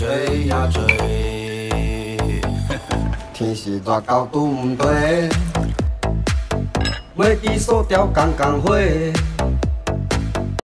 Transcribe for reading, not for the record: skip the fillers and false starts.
追呀追，天时热到拄唔对，每支锁条同同伙。